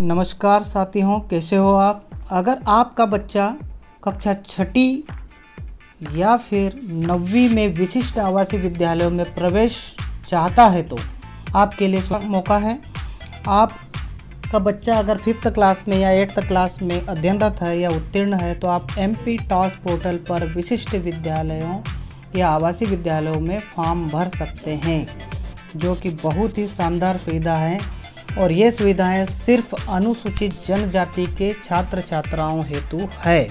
नमस्कार साथियों, कैसे हो आप। अगर आपका बच्चा कक्षा छठी या फिर नवीं में विशिष्ट आवासीय विद्यालयों में प्रवेश चाहता है तो आपके लिए मौका है। आपका बच्चा अगर फिफ्थ क्लास में या एट्थ क्लास में अध्ययनरत है या उत्तीर्ण है तो आप MP TAAS पोर्टल पर विशिष्ट विद्यालयों या आवासीय विद्यालयों में फॉर्म भर सकते हैं, जो कि बहुत ही शानदार सुविधा है। और ये सुविधाएं सिर्फ अनुसूचित जनजाति के छात्र छात्राओं हेतु है।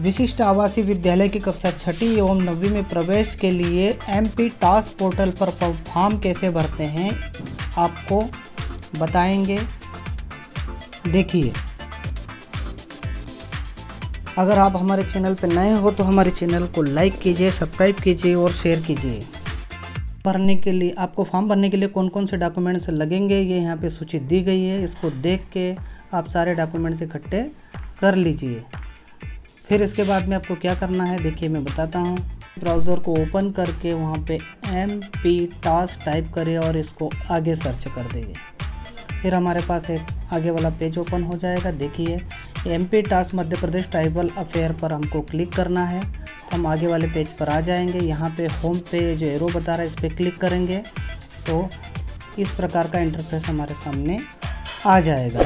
विशिष्ट आवासीय विद्यालय की कक्षा छठी एवं नवीं में प्रवेश के लिए MP TAAS पोर्टल पर फॉर्म कैसे भरते हैं आपको बताएंगे। देखिए, अगर आप हमारे चैनल पर नए हो तो हमारे चैनल को लाइक कीजिए, सब्सक्राइब कीजिए और शेयर कीजिए। भरने के लिए आपको फॉर्म भरने के लिए कौन कौन से डॉक्यूमेंट्स लगेंगे ये यहाँ पे सूची दी गई है। इसको देख के आप सारे डॉक्यूमेंट्स इकट्ठे कर लीजिए। फिर इसके बाद में आपको क्या करना है देखिए मैं बताता हूँ। ब्राउज़र को ओपन करके वहाँ पे MP TAAS टाइप करें और इसको आगे सर्च कर देंगे। फिर हमारे पास एक आगे वाला पेज ओपन हो जाएगा। देखिए MP TAAS Madhya Pradesh tribal affair पर हमको क्लिक करना है तो हम आगे वाले पेज पर आ जाएंगे। यहाँ पे होम पे जो एरो बता रहा है इस पर क्लिक करेंगे तो इस प्रकार का इंटरफेस हमारे सामने आ जाएगा।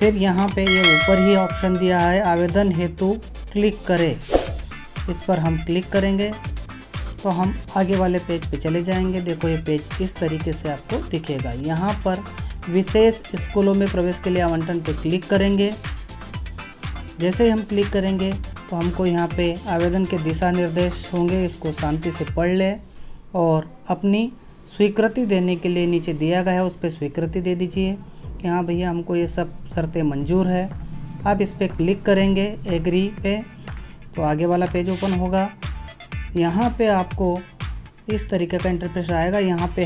फिर यहाँ पे ये ऊपर ही ऑप्शन दिया है आवेदन हेतु क्लिक करें, इस पर हम क्लिक करेंगे तो हम आगे वाले पेज पे चले जाएंगे। देखो ये पेज इस तरीके से आपको दिखेगा। यहाँ पर विशेष स्कूलों में प्रवेश के लिए आवंटन पे क्लिक करेंगे। जैसे ही हम क्लिक करेंगे तो हमको यहाँ पे आवेदन के दिशा निर्देश होंगे, इसको शांति से पढ़ लें और अपनी स्वीकृति देने के लिए नीचे दिया गया है उस पर स्वीकृति दे दीजिए कि हाँ भैया हमको ये सब शर्तें मंजूर है। आप इस पर क्लिक करेंगे एग्री पे तो आगे वाला पेज ओपन होगा। यहाँ पे आपको इस तरीके का इंटरफेस आएगा। यहाँ पे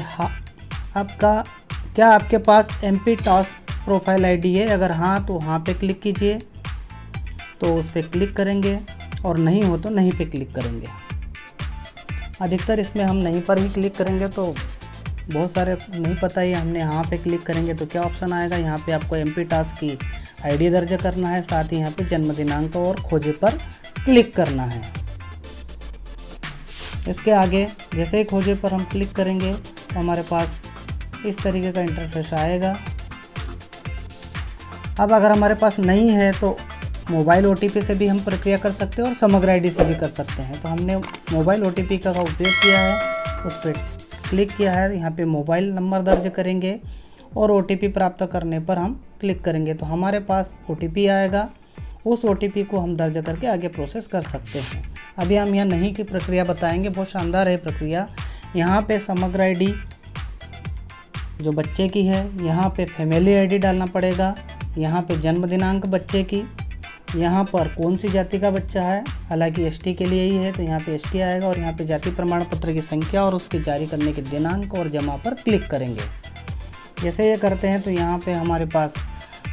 आपका क्या आपके पास MP TAAS प्रोफाइल ID है, अगर हाँ तो हाँ पे क्लिक कीजिए तो उस पर क्लिक करेंगे और नहीं हो तो नहीं पे क्लिक करेंगे। अधिकतर इसमें हम नहीं पर ही क्लिक करेंगे तो बहुत सारे नहीं पता ही हमने यहाँ पे क्लिक करेंगे तो क्या ऑप्शन आएगा। यहाँ पे आपको MP TAAS की ID दर्ज करना है, साथ ही यहाँ पे जन्म दिनांक और खोजे पर क्लिक करना है। इसके आगे जैसे ही खोजे पर हम क्लिक करेंगे तो हमारे पास इस तरीके का इंटरफेस आएगा। अब अगर हमारे पास नहीं है तो मोबाइल OTP से भी हम प्रक्रिया कर सकते हैं और समग्र ID से भी कर सकते हैं। तो हमने मोबाइल OTP का उपयोग किया है, उस पर क्लिक किया है। यहाँ पे मोबाइल नंबर दर्ज करेंगे और OTP प्राप्त करने पर हम क्लिक करेंगे तो हमारे पास OTP आएगा। उस OTP को हम दर्ज करके आगे प्रोसेस कर सकते हैं। अभी हम यहाँ नहीं की प्रक्रिया बताएंगे, बहुत शानदार है प्रक्रिया। यहाँ पे समग्र ID जो बच्चे की है, यहाँ पे फैमिली ID डालना पड़ेगा, यहाँ पे जन्म दिनांक बच्चे की, यहाँ पर कौन सी जाति का बच्चा है, हालांकि ST के लिए ही है तो यहाँ पे ST आएगा, और यहाँ पे जाति प्रमाण पत्र की संख्या और उसके जारी करने के दिनांक और जमा पर क्लिक करेंगे। जैसे ये करते हैं तो यहाँ पे हमारे पास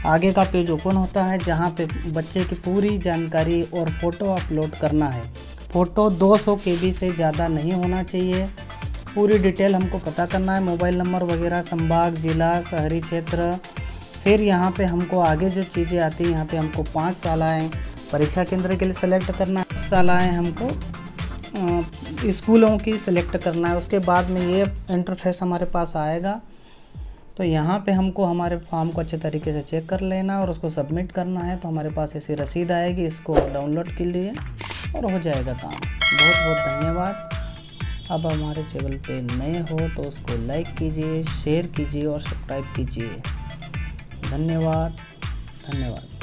आगे का पेज ओपन होता है जहाँ पे बच्चे की पूरी जानकारी और फ़ोटो अपलोड करना है। फ़ोटो 200 KB से ज़्यादा नहीं होना चाहिए। पूरी डिटेल हमको पता करना है, मोबाइल नंबर वगैरह, संभाग, जिला, शहरी क्षेत्र। फिर यहाँ पे हमको आगे जो चीज़ें आती हैं, यहाँ पे हमको 5 शालाएँ परीक्षा केंद्र के लिए सेलेक्ट करना है, 7 शालाएँ हमको स्कूलों की सेलेक्ट करना है। उसके बाद में ये इंटरफेस हमारे पास आएगा तो यहाँ पे हमको हमारे फॉर्म को अच्छे तरीके से चेक कर लेना और उसको सबमिट करना है। तो हमारे पास ऐसी रसीद आएगी, इसको डाउनलोड के लिए और हो जाएगा काम। बहुत बहुत धन्यवाद। अब हमारे चैनल पर नए हो तो उसको लाइक कीजिए, शेयर कीजिए और सब्सक्राइब कीजिए। धन्यवाद।